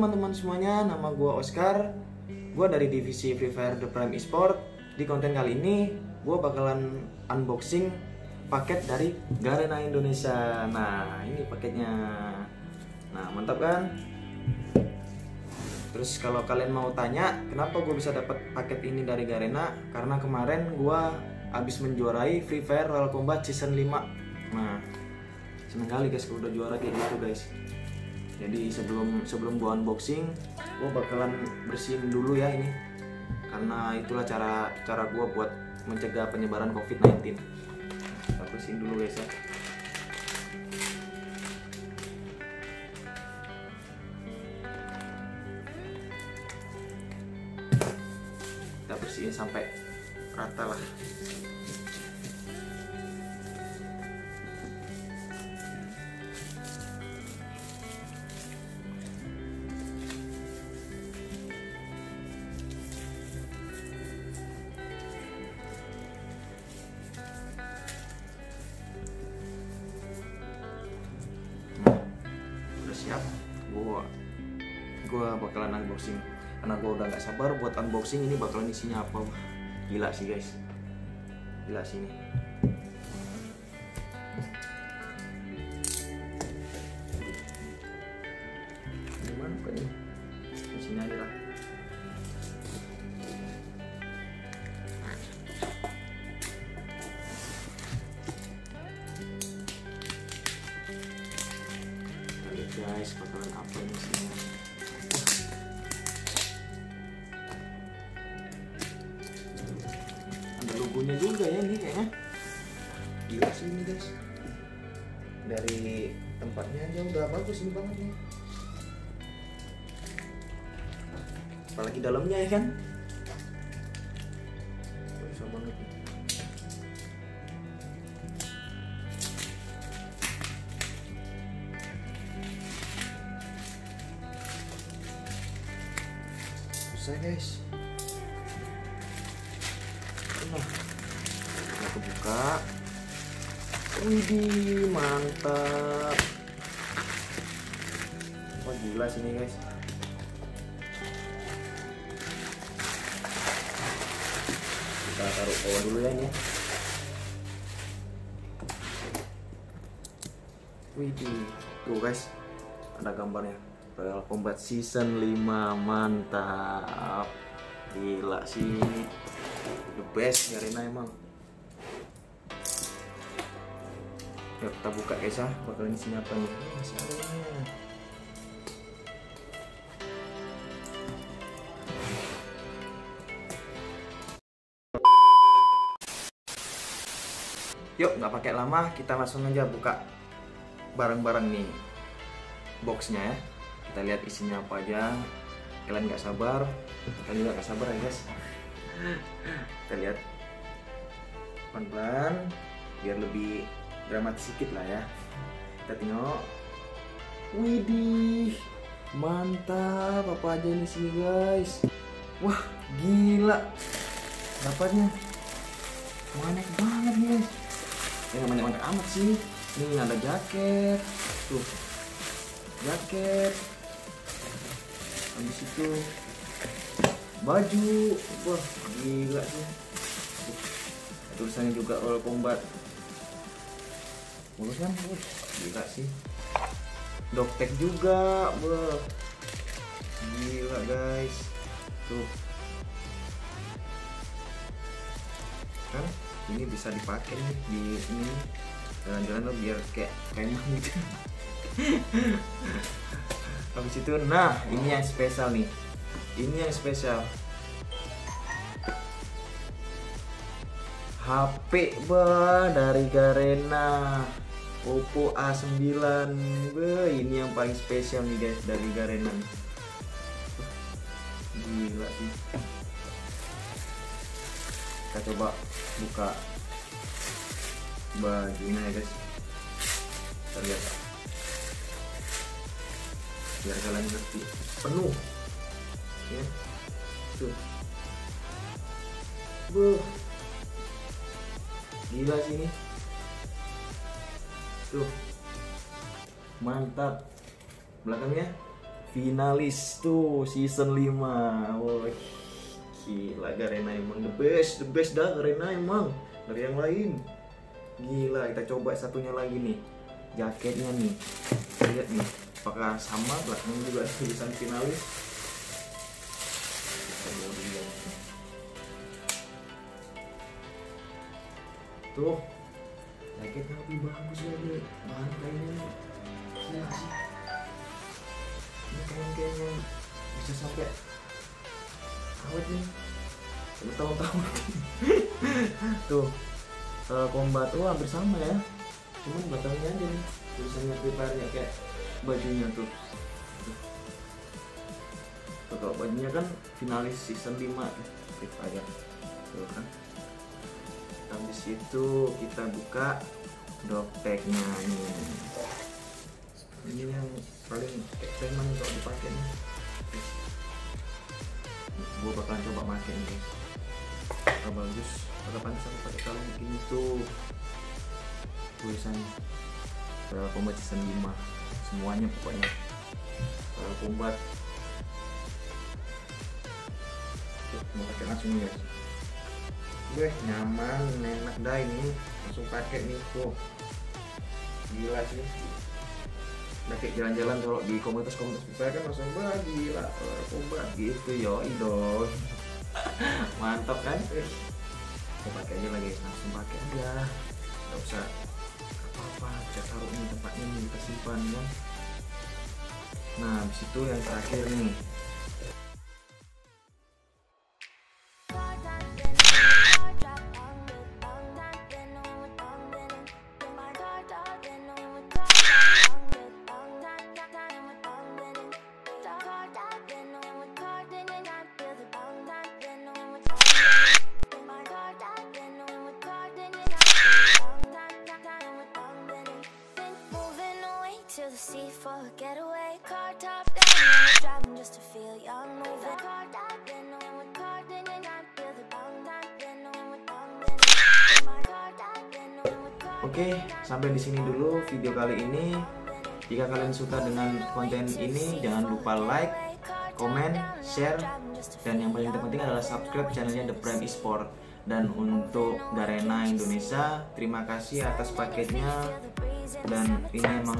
teman-teman semuanya, nama gue Oscar. Gue dari divisi Free Fire The Prime Esports. Di konten kali ini gue bakalan unboxing paket dari Garena Indonesia. Nah, ini paketnya. Nah, mantap kan? Terus kalau kalian mau tanya kenapa gue bisa dapat paket ini dari Garena, karena kemarin gue habis menjuarai Free Fire Royale Combat Season 5. Nah, seneng kali guys kalau udah juara kayak gitu guys. Jadi sebelum gua unboxing, gua bakalan bersihin dulu ya ini, karena itulah cara gua buat mencegah penyebaran COVID-19. Kita bersihin dulu guys ya. Kita bersihin sampai rata lah. Siap, gue bakalan unboxing karena gue udah nggak sabar buat unboxing ini bakalan isinya apa. Gila sih guys, gila sih ini. Gimana kok ini? Isinya aja lah. Guys, bakalan apa ini semua? Ada logonya juga ya ini kayaknya. Gila sih ini guys. Dari tempatnya aja udah bagus ini banget nih. Apalagi dalamnya ya kan? Bisa banget nih. Guys, nah, kita kebuka. Widih, mantap. Oh, gila sini guys. Kita taruh bawah dulu ya ini. Widih, tuh guys, ada gambarnya. Royale Combat Season 5, mantap. Gila sih, the best Garena emang. Ya, kita buka guys ya, bakalan isinya apa nih. Masih ada nih. Yuk, nggak pakai lama, kita langsung aja buka barang-barang nih boxnya ya. Kita lihat isinya apa aja. Kalian nggak sabar, kalian juga nggak sabar ya guys. Kita lihat pelan-pelan biar lebih dramatis sedikit lah ya. Kita tengok. Widih, mantap. Apa aja ini sih guys? Wah, gila dapatnya. Manek banget guys. Yang manek-manek amat sih. Ini ada jaket tuh, jaket. Habis itu baju. Wah, gila sih. Tulisannya juga Royale Combat. Mulus kan? Wah, gila sih. Doktek juga. Wah, gila guys. Tuh kan ini bisa dipakai nih di ini jalan-jalan biar kayak kemah gitu. Habis itu, nah ini yang spesial nih. Ini yang spesial. HP bah dari Garena, Oppo A9. Bah, ini yang paling spesial nih guys dari Garena. Gila sih. Kita coba buka bajunya ya guys. Kita lihat biar kalian ngerti penuh ya tuh. Buh, gila sini tuh, mantap. Belakangnya Finalis tuh season 5. Woi, gila, Garena emang the best dah Garena emang dari yang lain. Gila, kita coba satunya lagi nih. Jaketnya nih. Lihat nih, apakah sama belakang juga tulisan finalis? Tuh, jaketnya lebih bagus lagi. Bahan kainnya gila sih. Ini keren-keren, bisa sampai awet nih, bertahun-tahun. Tuh, combat tuh hampir sama ya, cuman batangnya aja nih tulisannya Free Fire ya, kayak bajunya tuh. Tuh kalau bajunya kan finalis season 5 Free Fire tuh kan. Habis itu kita buka dompetnya nih. Ini yang paling teman kalau dipakai nih. Gue bakalan coba pakai ini. Kalau bagus, kalau pantesan pakai kalung begini tuh tulisannya Royale Combat season 5 semuanya pokoknya Royale Combat. Mau pakai langsung ya. Wih, nyaman, enak dah ini. Langsung pakai nih tuh. Gila sih. Pakai jalan-jalan kalau di komunitas-komunitas saya kan langsung bagi lah Royale Combat gitu yo idol. Mantap kan? Mau pakai aja lagi, langsung pakai aja. Gak usah apa-apa, bisa taruh di tempat ini, kita simpan ya. Nah, habis itu yang terakhir nih. Oke, sampai di sini dulu video kali ini. Jika kalian suka dengan konten ini, jangan lupa like, komen, share, dan yang paling terpenting adalah subscribe channelnya The Prime Esports. Dan untuk Garena Indonesia, terima kasih atas paketnya. Dan ini emang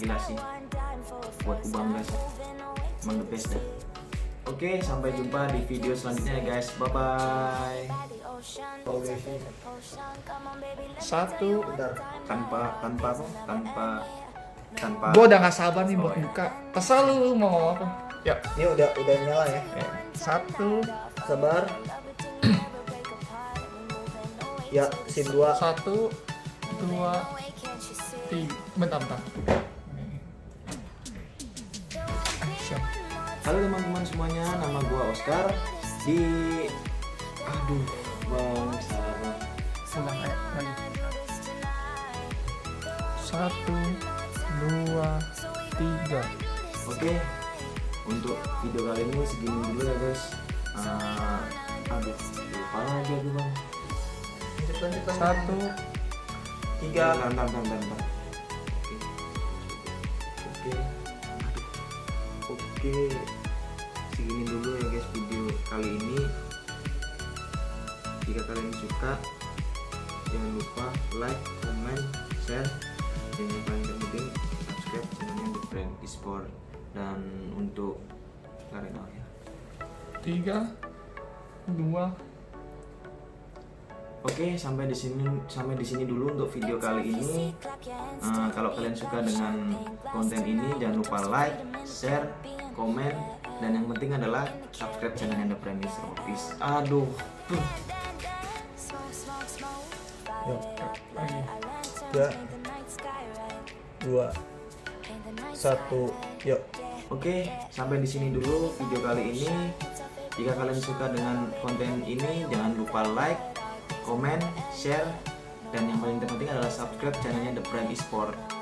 gila sih, buat ku bangga sih, emang the best deh. Oke, sampai jumpa di video selanjutnya ya guys, bye bye. Satu, bentar. tanpa gue udah nggak sabar nih buat buka. Kesel lu mau ngomong apa? Ya, ini udah nyala ya. Satu, sabar. Ya, scene 2. 1, 2, 3, bentar. Halo teman-teman semuanya, nama gua Oscar di aduh bang salah senang lagi. 1, 2, 3. Oke, untuk video kali ini segini dulu ya guys. Aduh lupa lagi bang. Lanjut. 1, 3. Bentar. Oke, segini dulu ya guys video kali ini. Jika kalian suka, jangan lupa like, comment, share, dan yang paling penting subscribe channelnya The Prime Esports. Dan untuk Garena ya. 3, 2. Oke, sampai di sini dulu untuk video kali ini. Kalau kalian suka dengan konten ini, jangan lupa like, share, komen, dan yang penting adalah subscribe channel The Prime Esports. Aduh. Ya. 3, 2, 1, yuk. Oke, sampai di sini dulu video kali ini. Jika kalian suka dengan konten ini, jangan lupa like, komen, share, dan yang paling terpenting adalah subscribe channelnya The Prime Esports.